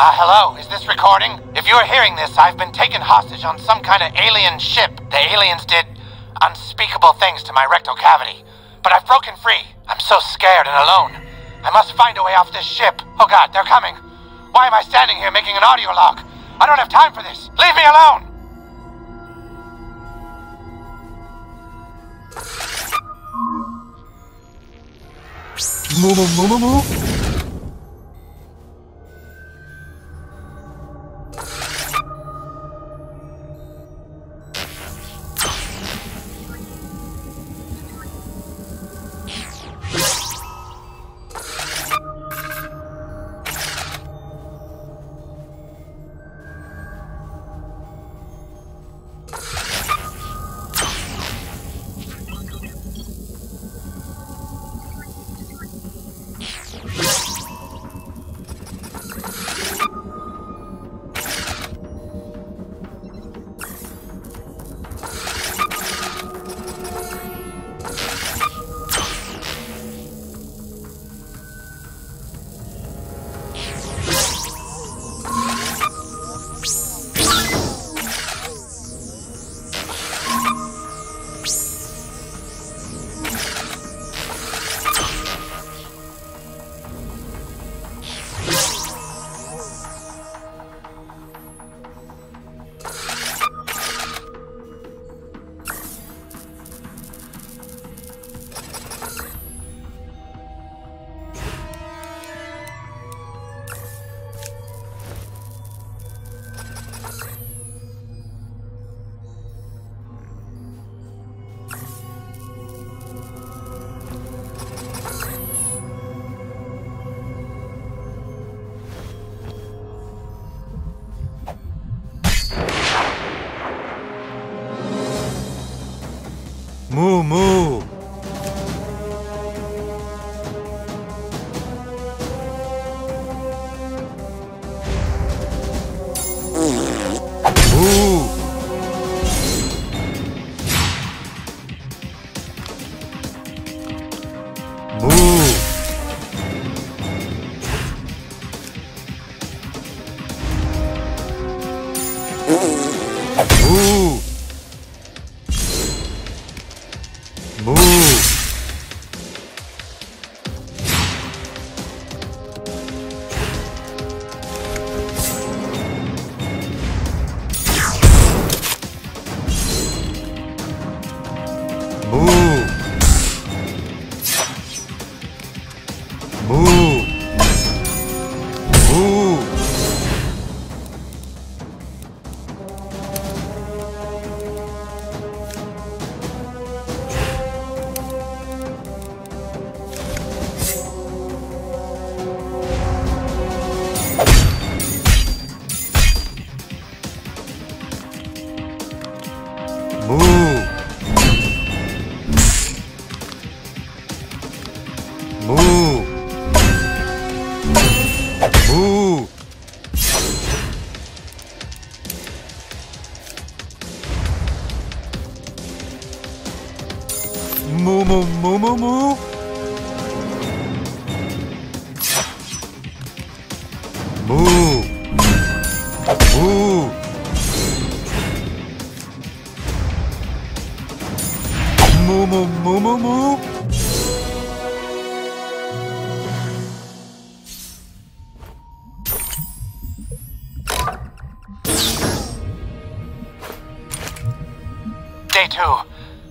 Hello, is this recording? If you're hearing this, I've been taken hostage on some kind of alien ship. The aliens did unspeakable things to my rectal cavity. But I've broken free. I'm so scared and alone. I must find a way off this ship. Oh god, they're coming. Why am I standing here making an audio log? I don't have time for this. Leave me alone!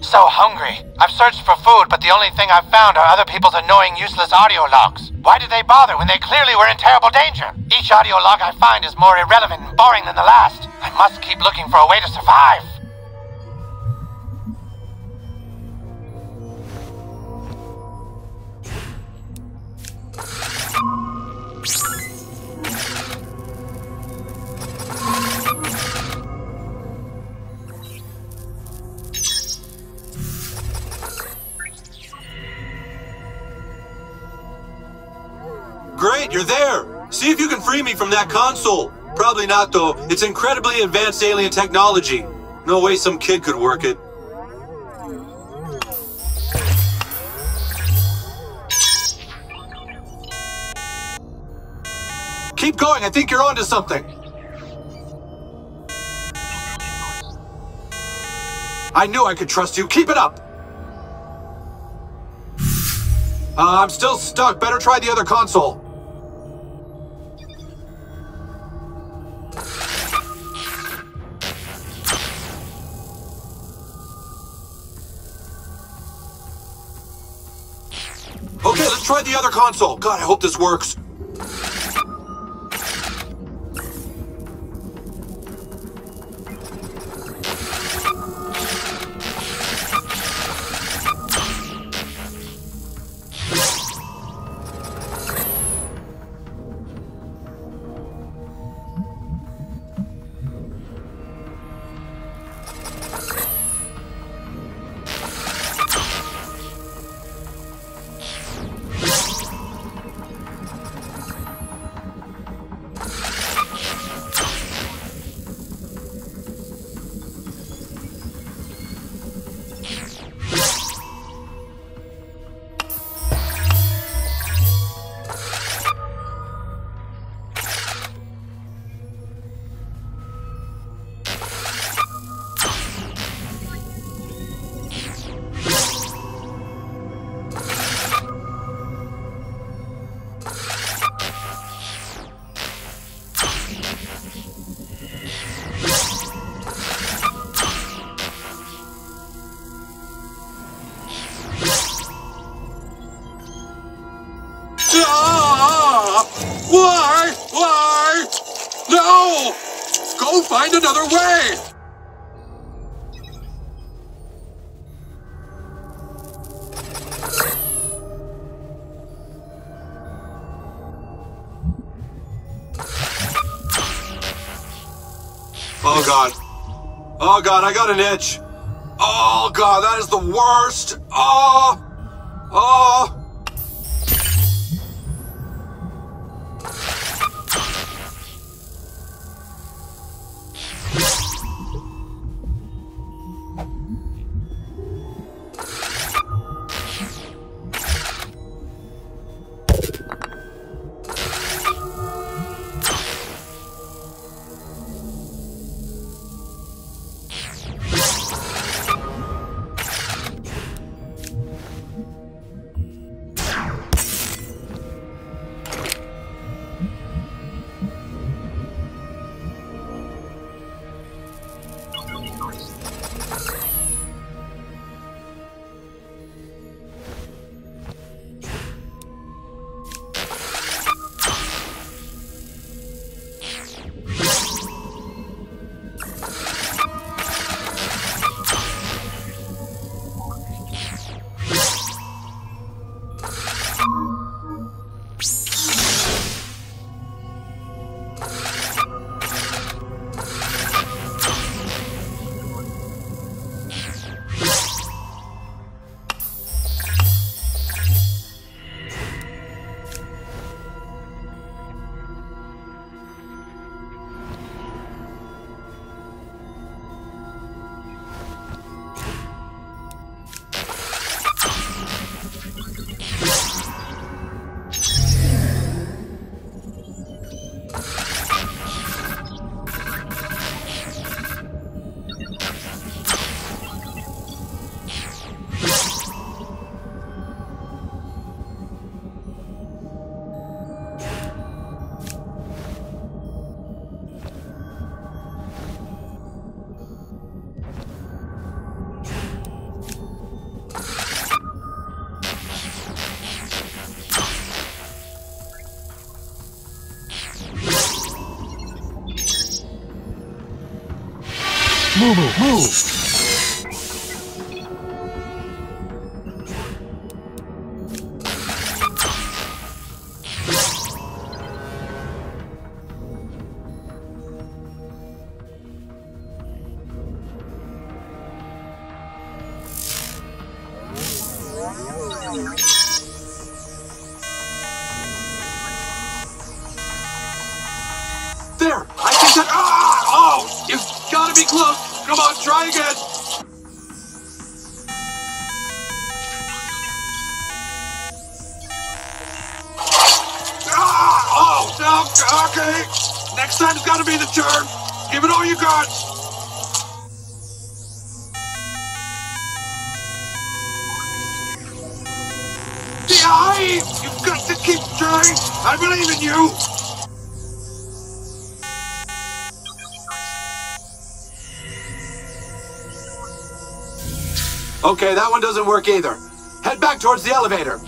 So hungry. I've searched for food, but the only thing I've found are other people's annoying, useless audio logs. Why did they bother when they clearly were in terrible danger? Each audio log I find is more irrelevant and boring than the last. I must keep looking for a way to survive. You're there! See if you can free me from that console! Probably not, though. It's incredibly advanced alien technology. No way some kid could work it. Keep going. I think you're onto something. I knew I could trust you. Keep it up. I'm still stuck. Better try the other console. Okay, let's try the other console. God, I hope this works. Why? No! Go find another way! Oh God. Oh God, I got an itch. Oh God, that is the worst. Oh! Oh! Move! There! I think that... Ah! Oh! You've got to be close! Come on, try again! Ah! Oh! No! Okay! Okay, next time's got to be the turn. Give it all you got. Yeah, you've got to keep trying. I believe in you. Okay, that one doesn't work either. Head back towards the elevator.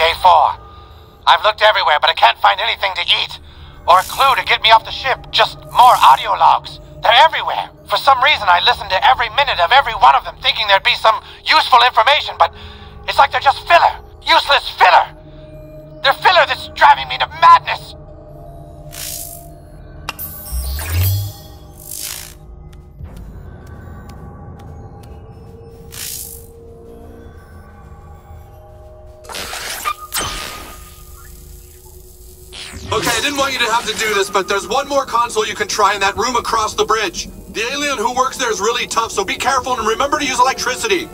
Day 4. I've looked everywhere, but I can't find anything to eat or a clue to get me off the ship. Just more audio logs. They're everywhere. For some reason, I listened to every minute of every one of them, thinking there'd be some useful information, but it's like they're just filler. Useless filler. They're filler that's driving me to madness! Okay, I didn't want you to have to do this, but there's one more console you can try in that room across the bridge. The alien who works there is really tough, so be careful and remember to use electricity.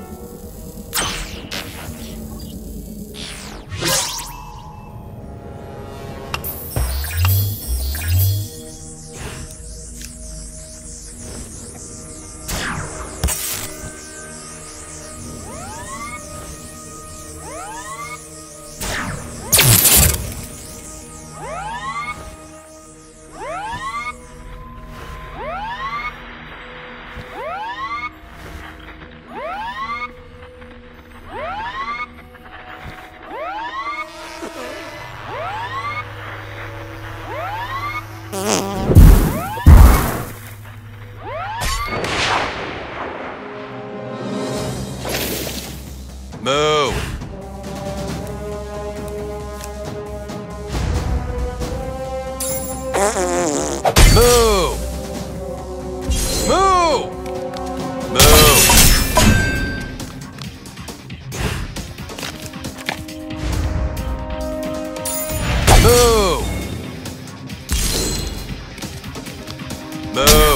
Moo! Moo! Moo! Moo! Moo! Moo! Moo! Moo, moo!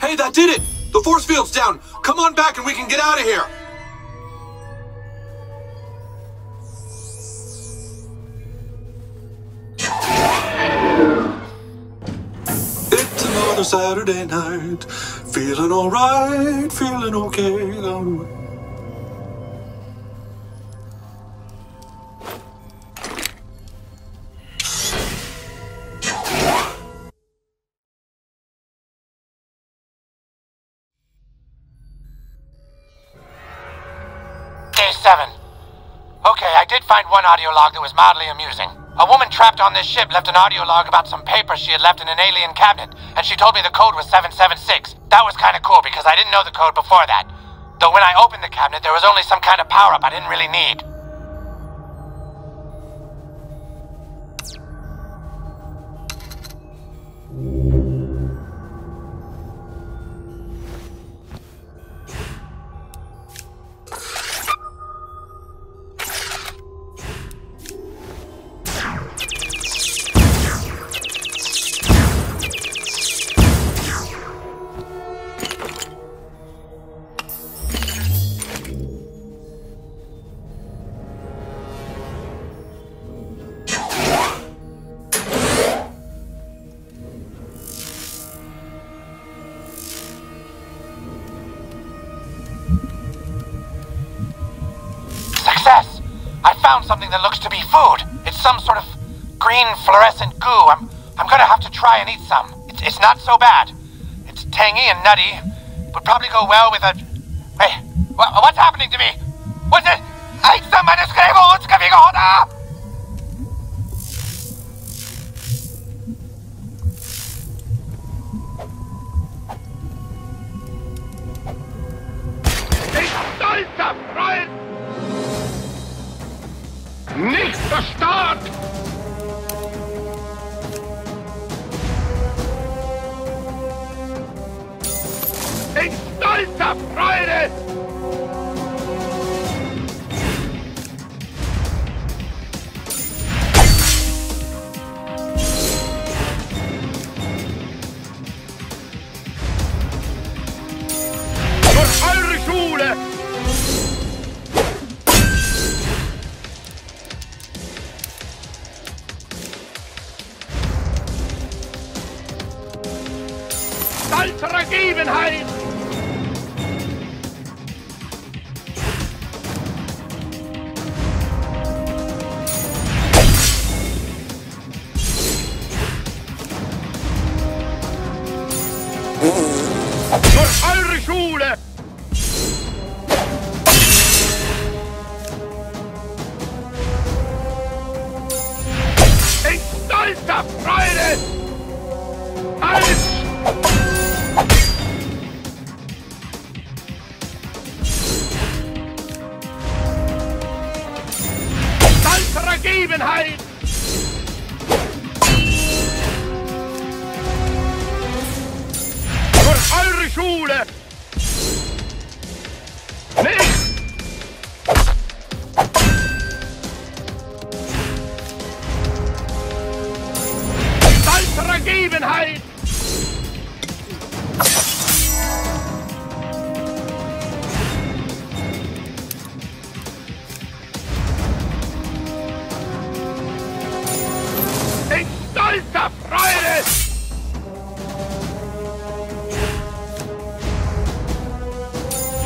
Hey, that did it! The force field's down! Come on back and we can get out of here! It's another Saturday night. Feeling alright, feeling okay. Day 7. Okay, I did find one audio log that was mildly amusing. A woman trapped on this ship left an audio log about some paper she had left in an alien cabinet, and she told me the code was 776. That was kind of cool because I didn't know the code before that. Though when I opened the cabinet, there was only some kind of power-up I didn't really need. I found something that looks to be food. It's some sort of green fluorescent goo. I'm gonna have to try and eat some. It's not so bad. It's tangy and nutty. Would probably go well with a... Hey, what's happening to me? What's it? I some man is going what's going on? Nächster Start! In stolzer Freude! Für eure Schule! Vergebenheit! Für eure Schule! In stolzer Freude! Alles! Vergebenheit! Für eure Schule! Nicht! Salz Vergebenheit!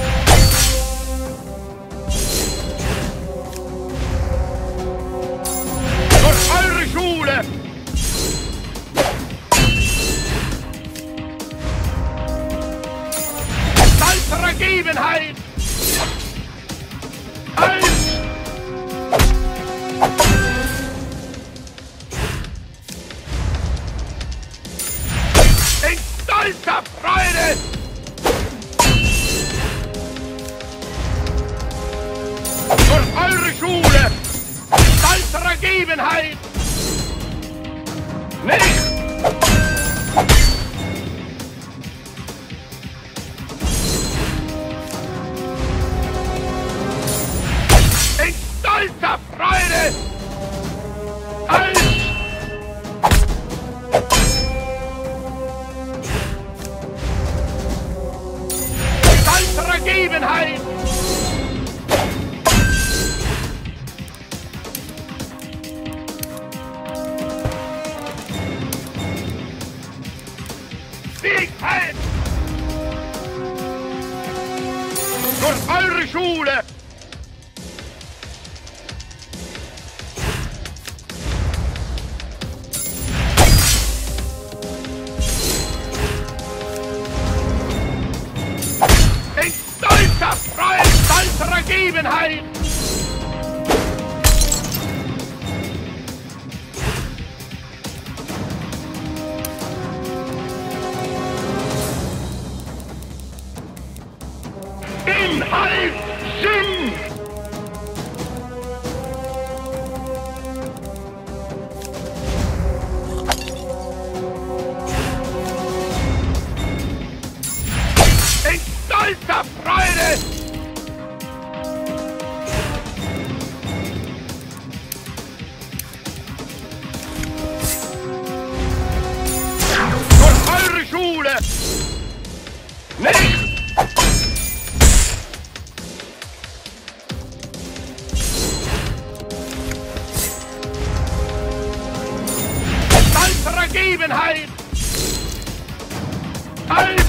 Vergebenheit! Alles! In stolzer Freude! Für eure Schule! Stolz Vergebenheit! Nicht! Vergebenheit! Siegheit! Für eure Schule! Vergebenheit! Inhalt! Sinn! In stolzer Freude! Vergebenheit! Alles!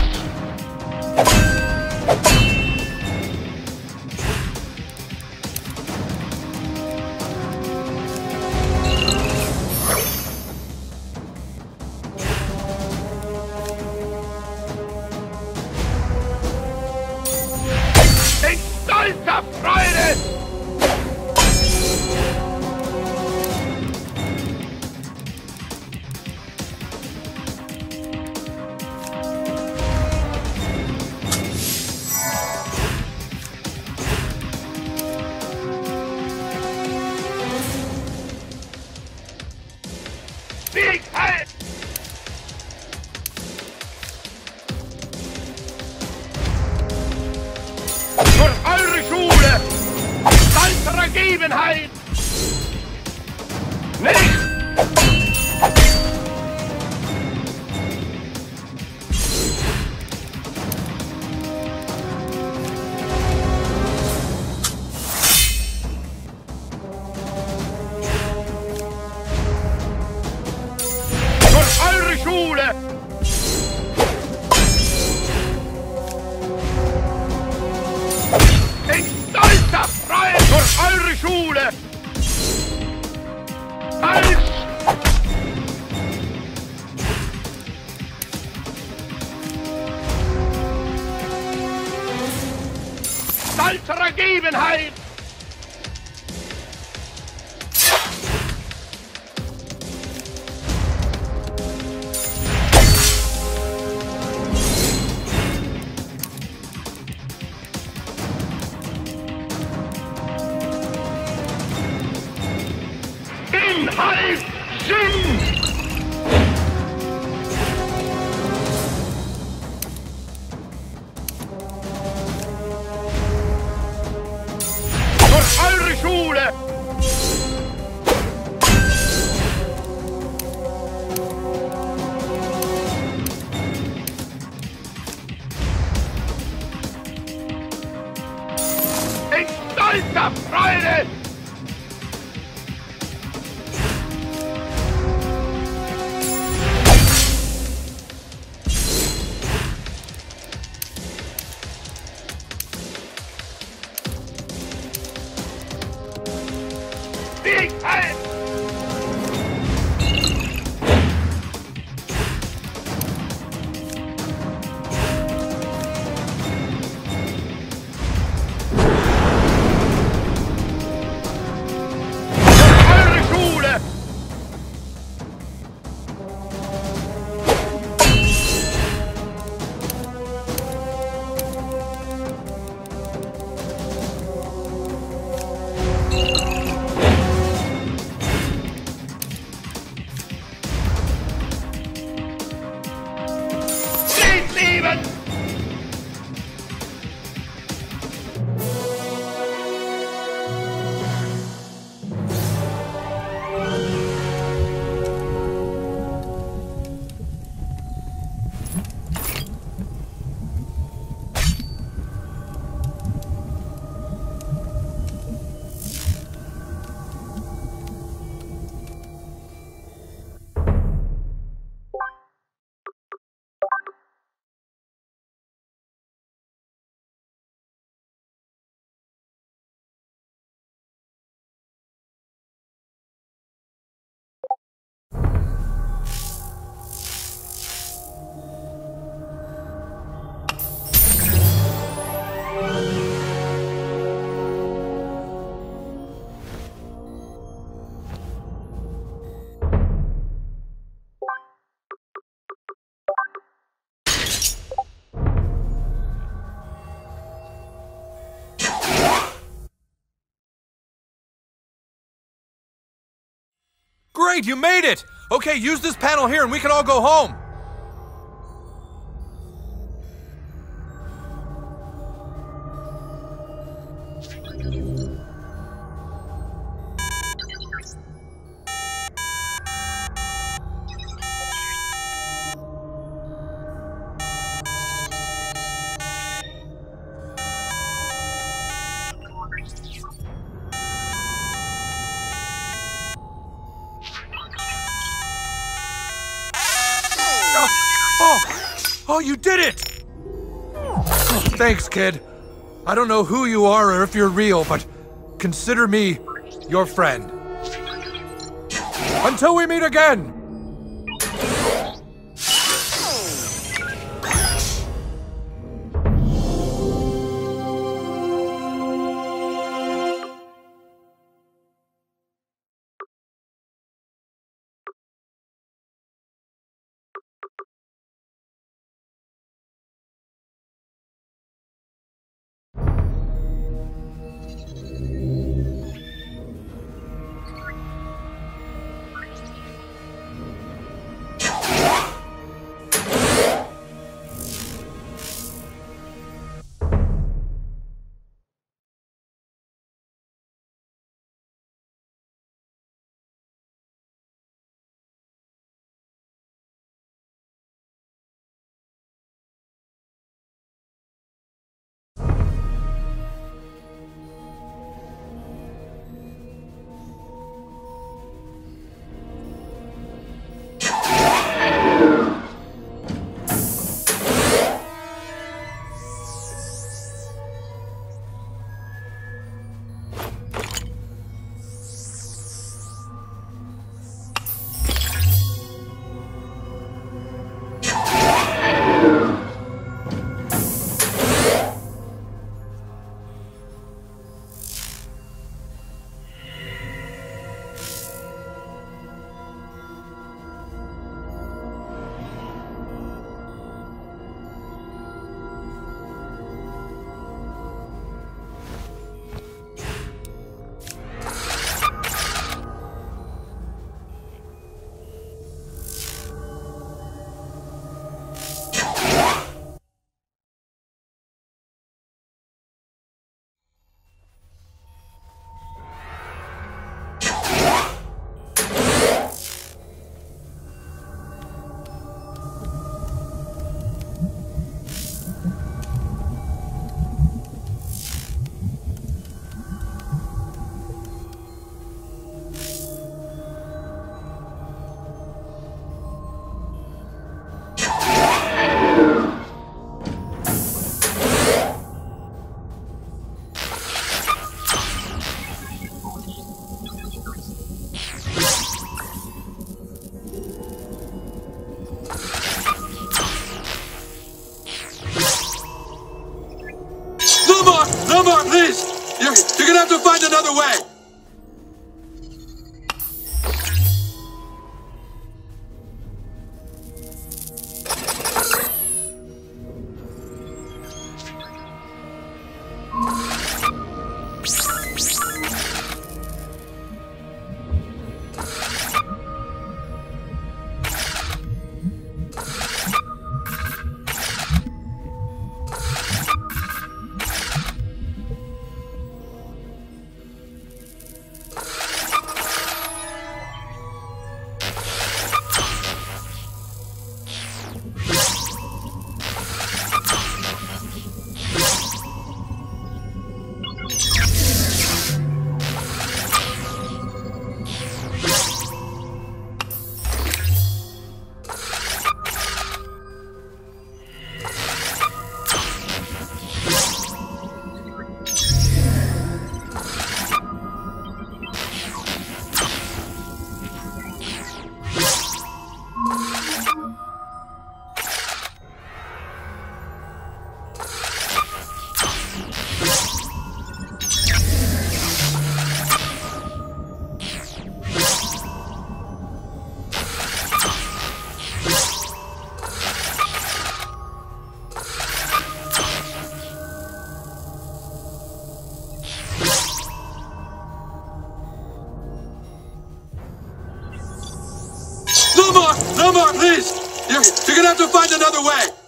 I've tried it! Vergebenheit! Nicht! Für eure Schule! Eure Schule! Als! Stolzer Ergebenheit! Halt! Sinn! Für eure Schule! In stolzer Freude! Great, you made it! Okay, use this panel here and we can all go home! Oh, you did it! Oh, thanks, kid. I don't know who you are or if you're real, but consider me your friend. Until we meet again! have to find another way! No more, please! You're gonna have to find another way!